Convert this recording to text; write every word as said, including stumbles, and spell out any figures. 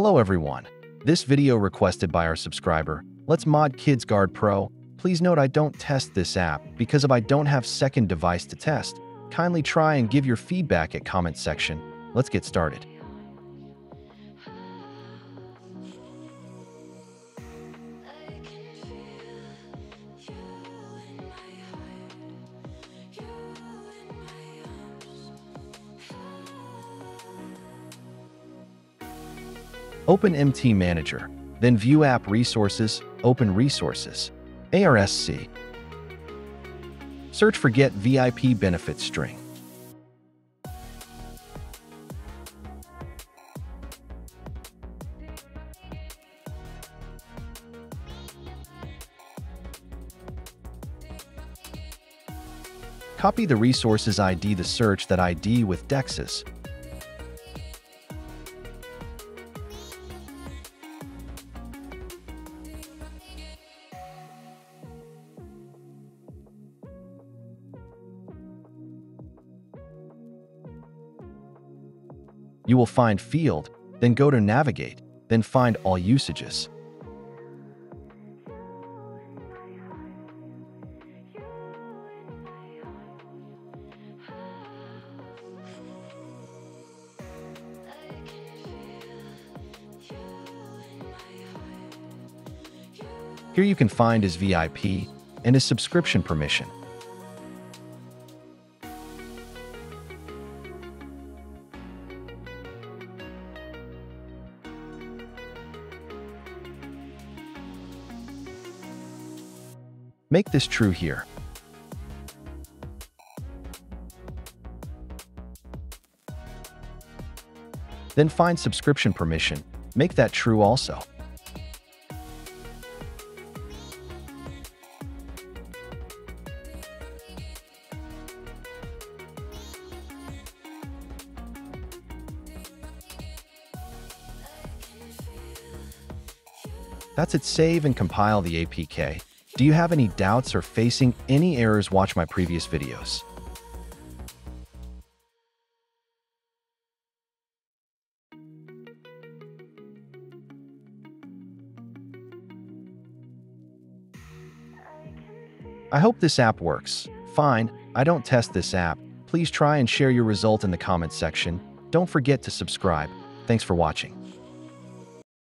Hello everyone. This video requested by our subscriber, Let's Mod Kids Guard Pro. Please note I don't test this app because if I don't have second device to test, kindly try and give your feedback at comment section. Let's get started. Open M T Manager, then view App Resources, open Resources, A R S C. Search for Get V I P Benefits String. Copy the resources I D, the search that I D with Dexis. You will find Field, then go to Navigate, then find All Usages. Here you can find his V I P and his subscription permission. Make this true here. Then find subscription permission, make that true also. That's it. Save and compile the A P K. Do you have any doubts or facing any errors? Watch my previous videos. I hope this app works. Fine, I don't test this app. Please try and share your result in the comment section. Don't forget to subscribe. Thanks for watching.